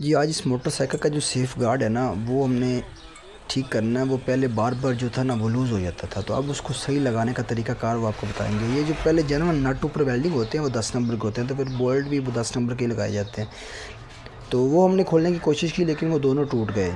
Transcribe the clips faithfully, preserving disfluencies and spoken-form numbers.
जी आज इस मोटरसाइकिल का जो सेफ गार्ड है ना वो हमने ठीक करना है। वो पहले बार बार जो था ना वो लूज़ हो जाता था, तो अब उसको सही लगाने का तरीका कार वो आपको बताएंगे। ये जो पहले जनरल नट ऊपर वेल्डिंग होते हैं वो दस नंबर के होते हैं, तो फिर बोल्ट भी वो दस नंबर के लगाए जाते हैं। तो वो हमने खोलने की कोशिश की लेकिन वो दोनों टूट गए।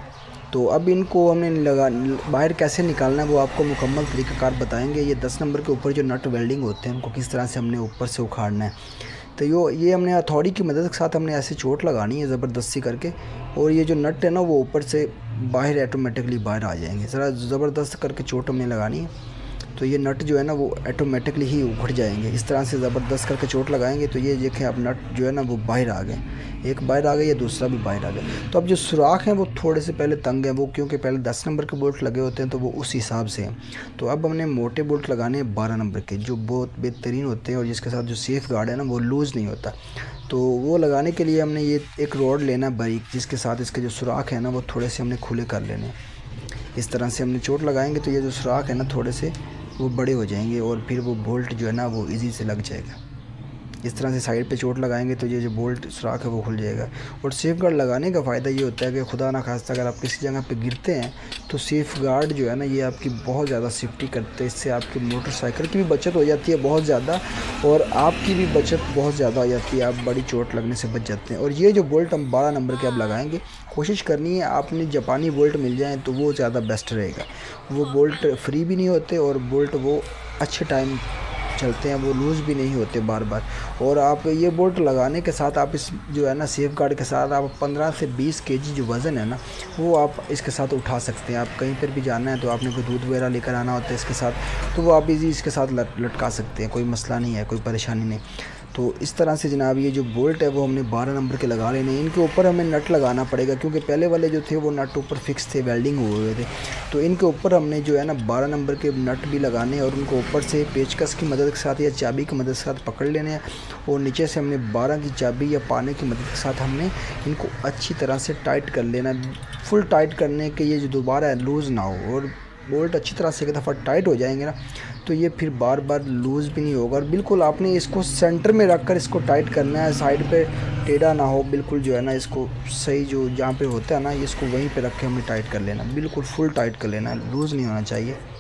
तो अब इनको हमने लगा बाहर कैसे निकालना है वो आपको मुकम्मल तरीका कार बताएँगे। ये दस नंबर के ऊपर जो नट वेल्डिंग होते हैं उनको किस तरह से हमने ऊपर से उखाड़ना है। तो यो ये हमने हथौड़ी की मदद के साथ हमने ऐसे चोट लगानी है ज़बरदस्ती करके, और ये जो नट है ना वो ऊपर से बाहर ऐटोमेटिकली बाहर आ जाएंगे। ज़रा ज़बरदस्त करके चोट हमने लगानी है, तो ये नट जो है ना वो ऐटोमेटिकली ही उभर जाएंगे। इस तरह से ज़बरदस्त करके चोट लगाएंगे तो ये देखें आप नट जो है ना वो बाहर आ गए, एक बाहर आ गया या दूसरा भी बाहर आ गया। तो अब जो सुराख हैं वो थोड़े से पहले तंग हैं, वो क्योंकि पहले दस नंबर के बोल्ट लगे होते हैं तो वो उस हिसाब से हैं। तो अब हमने मोटे बोल्ट लगाने हैं बारह नंबर के, जो बहुत बेहतरीन होते हैं और जिसके साथ जो सेफ गार्ड है ना वो लूज़ नहीं होता। तो वो लगाने के लिए हमने ये एक रोड लेना बारीक, जिसके साथ इसके जो सुराख है ना वो थोड़े से हमने खुले कर लेने। इस तरह से हमने चोट लगाएँगे तो ये जो सुराख है ना थोड़े से वो बड़े हो जाएंगे और फिर वो बोल्ट जो है ना वो ईजी से लग जाएगा। इस तरह से साइड पे चोट लगाएंगे तो ये जो बोल्ट सुराख है वो खुल जाएगा। और सेफ गार्ड लगाने का फ़ायदा ये होता है कि खुदा ना खास्ता अगर आप किसी जगह पे गिरते हैं तो सेफ गार्ड जो है ना ये आपकी बहुत ज़्यादा सेफ्टी करते हैं। इससे आपकी मोटरसाइकिल की भी बचत हो जाती है बहुत ज़्यादा, और आपकी भी बचत बहुत ज़्यादा हो जाती है, आप बड़ी चोट लगने से बच जाते हैं। और ये जो बोल्ट हम बारह नंबर के आप लगाएँगे, कोशिश करनी है आपने जापानी बोल्ट मिल जाए तो वो ज़्यादा बेस्ट रहेगा। वो बोल्ट फ्री भी नहीं होते और बोल्ट वो अच्छे टाइम चलते हैं, वो लूज़ भी नहीं होते बार बार। और आप ये बोल्ट लगाने के साथ आप इस जो है ना सेफ गार्ड के साथ आप पंद्रह से बीस केजी जो वज़न है ना वो आप इसके साथ उठा सकते हैं। आप कहीं पर भी जाना है तो आपने कोई दूध वगैरह लेकर आना होता है इसके साथ, तो वो आप इजी इसके साथ लट, लटका सकते हैं, कोई मसला नहीं है, कोई परेशानी नहीं। तो इस तरह से जनाब ये जो बोल्ट है वो हमने बारह नंबर के लगा लेने। इनके ऊपर हमें नट लगाना पड़ेगा क्योंकि पहले वाले जो थे वो नट ऊपर फिक्स थे, वेल्डिंग हुए हुए थे। तो इनके ऊपर हमने जो है ना बारह नंबर के नट भी लगाने और उनको ऊपर से पेचकस की मदद के साथ या चाबी की मदद के साथ पकड़ लेने हैं, और नीचे से हमने बारह की चाबी या पाने की मदद के साथ हमने इनको अच्छी तरह से टाइट कर लेना, फुल टाइट करने के ये जो दोबारा लूज़ ना हो। और बोल्ट अच्छी तरह से एक दफ़ा टाइट हो जाएंगे ना तो ये फिर बार बार लूज़ भी नहीं होगा। और बिल्कुल आपने इसको सेंटर में रखकर इसको टाइट करना है, साइड पे टेढ़ा ना हो, बिल्कुल जो है ना इसको सही जो जहाँ पे होता है ना इसको वहीं पे रख के हमें टाइट कर लेना, बिल्कुल फुल टाइट कर लेना, लूज़ नहीं होना चाहिए।